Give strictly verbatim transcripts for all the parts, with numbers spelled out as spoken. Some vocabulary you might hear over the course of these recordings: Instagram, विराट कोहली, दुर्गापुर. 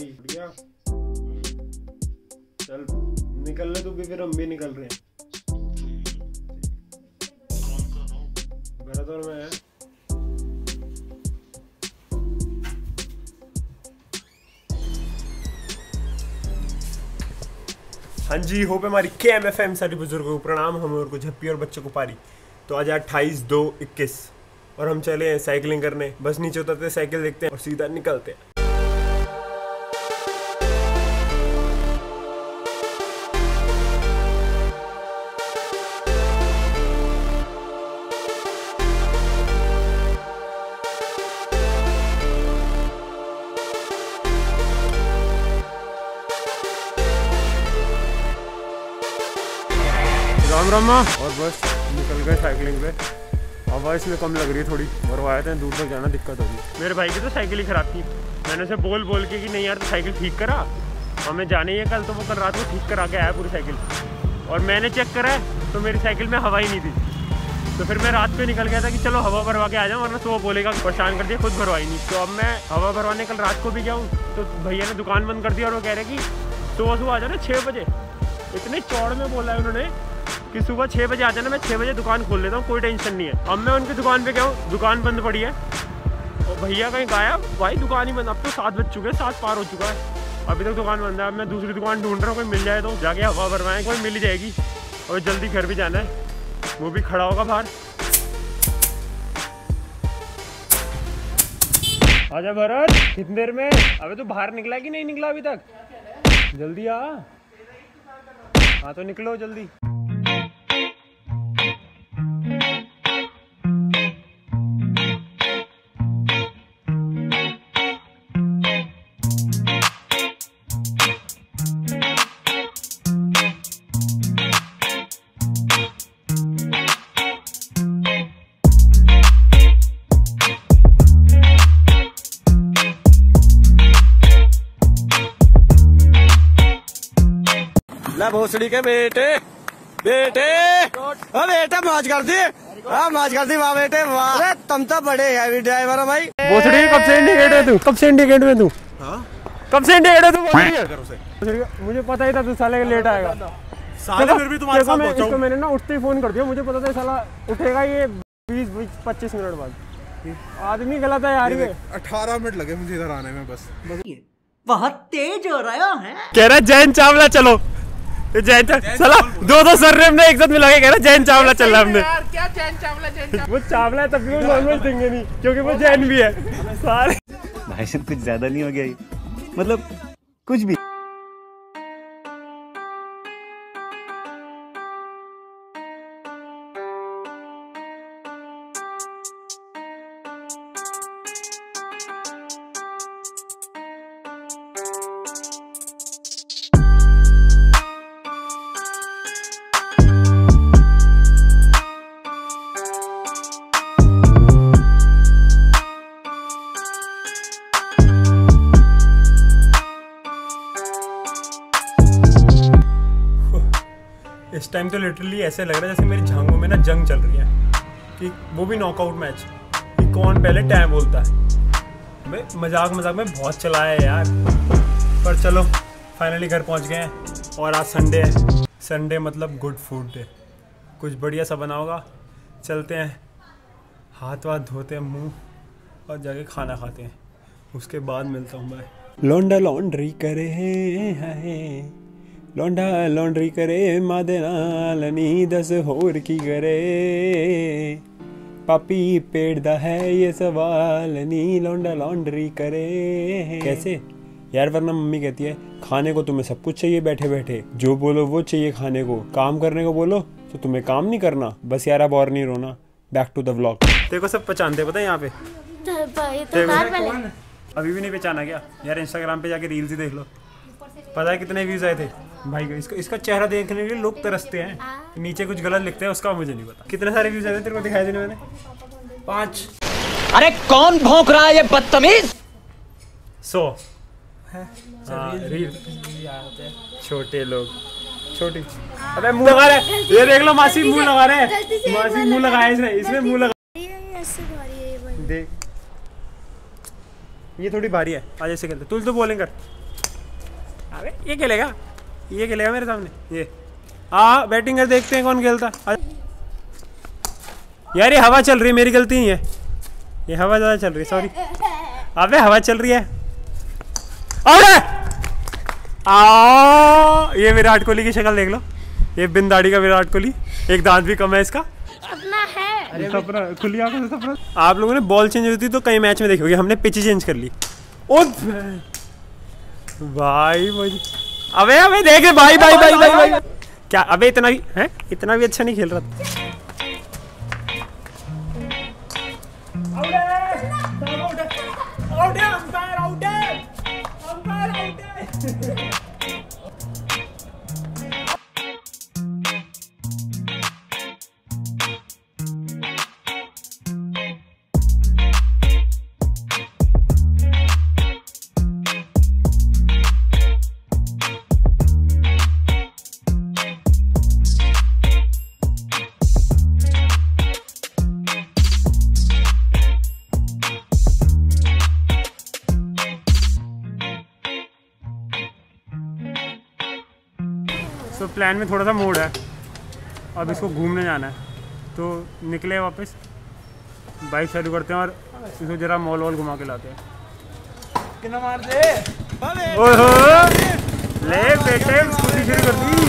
भाई बढ़िया, चल निकल ले तू भी, फिर हम भी निकल रहे हैं। मैराथन में है हाँ जी, होप हमारी के एम एफ एम सारे बुजुर्गों को प्रणाम, हमें और को झप्पी और बच्चों को पारी। तो आज अट्ठाईस दो इक्कीस और हम चले हैं साइकिलिंग करने। बस नीचे उतरते साइकिल देखते हैं और सीधा निकलते हैं। राम राम। और बस निकल गए साइकिलिंग पे। हवा इसमें कम लग रही है थोड़ी, और आए थे दूर तक जाना दिक्कत होगी। मेरे भाई की तो साइकिल ही खराब थी, मैंने उसे बोल बोल के कि नहीं यार तो साइकिल ठीक करा, हमें जाने ही है कल। तो वो कल रात को ठीक करा के आया पूरी साइकिल, और मैंने चेक करा है तो मेरी साइकिल में हवा ही नहीं थी। तो फिर मैं रात पे निकल गया था कि चलो हवा भरवा के आ जाऊँ, वरना तो वो बोलेगा परेशान कर दिया, खुद भरवाई नहीं। तो अब मैं हवा भरवाने कल रात को भी जाऊँ तो भैया ने दुकान बंद कर दिया, और वो कह रहे कि सुबह सुबह आ जाना छः बजे। इतने चौड़ में बोला है उन्होंने कि सुबह छः बजे आ जाना, मैं छः बजे दुकान खोल लेता हूँ, कोई टेंशन नहीं है। अब मैं उनकी दुकान पे गया हूँ, दुकान बंद पड़ी है, और भैया कहीं गायब, भाई दुकान ही बंद। अब तो सात बज चुके हैं, सात पार हो चुका है, अभी तक दुकान बंद है। अब मैं दूसरी दुकान ढूंढ रहा हूँ, कोई मिल जाए तो जाके हवा भरवाएँ, कोई मिल जाएगी। और जल्दी घर भी जाना है, वो भी खड़ा होगा बाहर। आजा भरत, कितनी देर में? अभी तो बाहर निकला कि नहीं निकला अभी तक? जल्दी आ। हाँ तो निकलो जल्दी। भोसड़ी के बेटे बेटे हाँ बेटे मौज कर दी, हाँ मौज कर दी, वाह बेटे वाह। अरे तुम तो बड़े हैवी ड्राइवर हो भाई। भोसड़ी कब से इंडिकेट है तू? कब से इंडिकेट में तू? कब से इंडिकेट है तू? मुझे पता ही था तू साले लेट आएगा। फिर भी तुम्हारे साथ पहुंचा। मैंने ना उठते ही फोन कर दिया, मुझे पता था साला उठेगा ये बीस पच्चीस मिनट बाद। आदमी गलत है यार। ये अठारह मिनट लगे मुझे इधर आने में, बस बहुत तेज हो रहा है। कह रहा जैन चावला चलो, जैन चला दो दो सर ने एक साथ मिला के कह रहा जैन चावला चल रहा हमने। क्या जैन चावला? जैन चावला वो चावला है तब भी वो नॉर्मल देंगे नहीं, क्योंकि वो जैन भी है सारे। भाई सब कुछ ज्यादा नहीं हो गया ये, मतलब कुछ भी। इस टाइम तो लिटरली ऐसे लग रहा है जैसे मेरी झांगों में ना जंग चल रही है, कि वो भी नॉकआउट मैच, कि कौन पहले टाइम बोलता है। मैं मजाक मजाक में बहुत चलाया है यार, पर चलो फाइनली घर पहुंच गए हैं। और आज संडे है, संडे मतलब गुड फूड डे, कुछ बढ़िया सा बना होगा। चलते हैं, हाथ वाथ धोते हैं, मुँह, और जाके खाना खाते हैं, उसके बाद मिलता हूँ भाई। लौंडा लॉन्ड्री करे है, लौंडा लॉन्ड्री करे मादे नाल नी दस होर की करे, पापी पेड़ दा है ये सवाल नी लौंडा लॉन्ड्री करे। कैसे यार, वरना मम्मी कहती है खाने को तुम्हें सब कुछ चाहिए, बैठे बैठे जो बोलो वो चाहिए खाने को, काम करने को बोलो तो तुम्हें काम नहीं करना। बस यार अब और नहीं रोना, बैक टू द व्लॉग। देखो सब पहचानते पता है यहाँ पे, अभी भी नहीं पहचाना क्या यार? इंस्टाग्राम पे जाके रील्स ही देख लो, पता है कितने व्यूज आए थे भाई को। इसको इसका चेहरा देखने के लिए लोग तरसते हैं, नीचे कुछ गलत लिखते हैं उसका मुझे नहीं पता। कितने सारे व्यूज आए थे तेरे को दिखाई देने? मैंने पाँच। अरे कौन भौंक रहा है ये बदतमीज? सो छोटे लोग छोटी, अरे मुंह लगा रहे, ये देख लो मासी मुंह लगा रहे, मासी मुंह लगाया इसने, इसमें मुँह लगा। देख ये थोड़ी भारी है, आज ऐसे करते। तुझे तो बोलेंगे अरे ये खेलेगा, ये खेलेगा मेरे सामने। ये हाँ बैटिंग कर, देखते हैं कौन खेलता। यार ये हवा चल रही है, मेरी गलती ही है, ये हवा ज़्यादा चल रही है, सॉरी। अबे हवा चल रही है। अरे आ ये विराट कोहली की शक्ल देख लो, ये बिन दाढ़ी का विराट कोहली, एक दांत भी कम है इसका। अपना है सपना, खुली आंखों से सपना। आप लोगों ने बॉल चेंज हुई थी तो कई मैच में देखी होगी, हमने पिच चेंज कर ली। ओ भाई भाई अबे अबे देखे भाई भाई भाई भाई क्या अबे इतना भी है, इतना भी अच्छा नहीं खेल रहा था। तो प्लान में थोड़ा सा मोड़ है, अब इसको घूमने जाना है तो निकले वापस, बाइक चालू करते हैं और इसको जरा मॉल वॉल घुमा के लाते हैं। कितना मार दे ओहो, ले बेटे स्कूटी शुरू कर दी।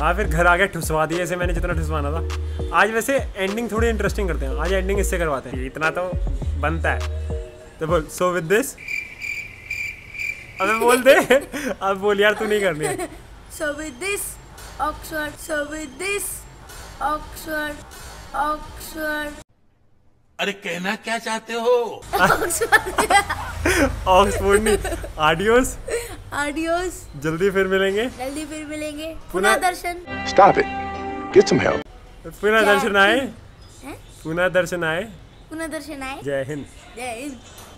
हाँ फिर घर आके ठुसवा दिया, ऐसे मैंने जितना ठुसवाना था। आज वैसे एंडिंग थोड़ी इंटरेस्टिंग करते हैं, आज एंडिंग इससे करवाते हैं, इतना तो बनता है। तो बोल सो विद दिस, अबे बोल दे अब बोल यार, तू नहीं करनी है। So with this Oxford, so with this Oxford Oxford, अरे कहना क्या चाहते हो? ऑक्सफोर्ड नहीं, आडियोस आडियोस, जल्दी फिर मिलेंगे, जल्दी फिर मिलेंगे। पुनः दर्शन, stop it, get some help. पुनः दर्शन आए, पुनः दर्शन आए, पुनः दर्शन आए। जय हिंद, जय हिंद।